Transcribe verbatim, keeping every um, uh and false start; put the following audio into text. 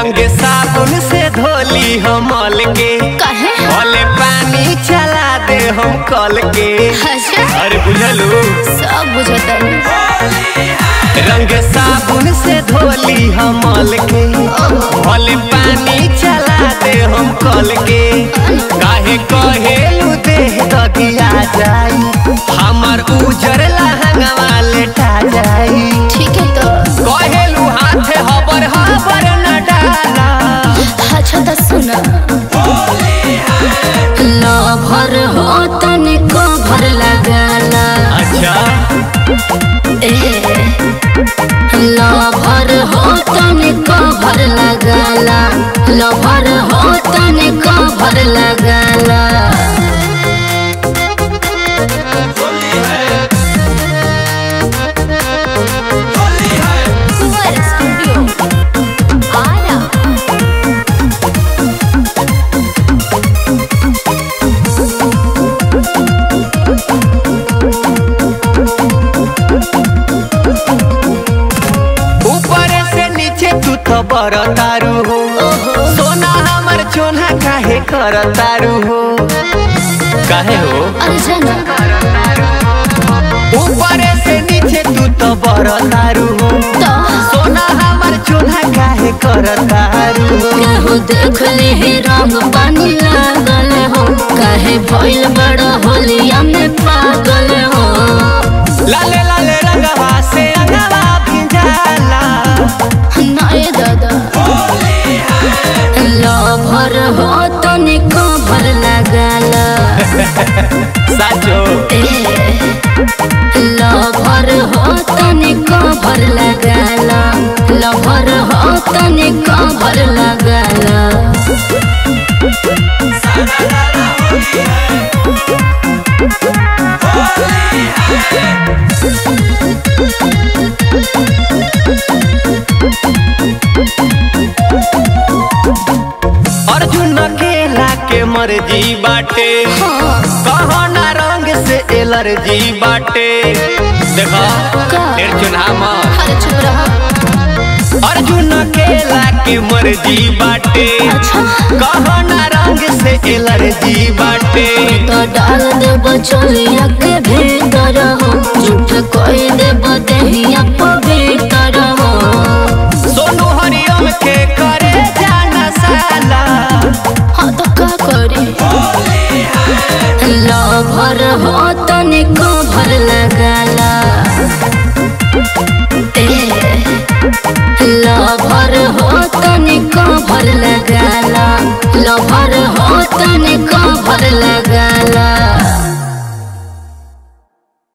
रंग साबुन से धोली हम मल के, भले पानी चला दे हम कल के। अरे बुझलू सब बुझता रंग साबुन से धोली हम मल के, भले पानी चला दे हम कल के। काहे कहेलू देह दगिया जाई, हमार उजर लहंगवा लेटा जाई। कहेलू हाथे हबर हबर न डाला। अच्छा तो सुना लभर हो तने कभर लगाला। अच्छा ए लभर हो तने कभर लगाला, लभर हो तने कभर लगाला। तारू हो सोना हमार चोना काहे कर तारू हो, काहे हो अर्जुन? ऊपर से नीचे तू तो बर तारू हो, सोना हमार चोना काहे कर तारू हो। केहू देख ले रंग पानी लागल हो, काहे भइल बड़ होलिया में पागल हो। लाले लाले रंगवा से अंगवा भिंजाला। नए दादा लभर हो तने कभर लगाला। साचो लभर हो तने कभर लगाला, लभर हो तने कभर लगाला। अर्जुन अकेला के मर्जी बाटे, कहना रंग से एलर्जी बाटे। देखा तेर चुनामा अर्जुन अकेला के मर्जी बाटे, कहना रंग से एलर्जी बाटे। तो डाल दे बचलिया के भीतर हो, झूठ कोई दे बदहिया पे भीतर हो। सोनू हरिओम के करे जाना साला। हाँ तो का करे लभर हो तने।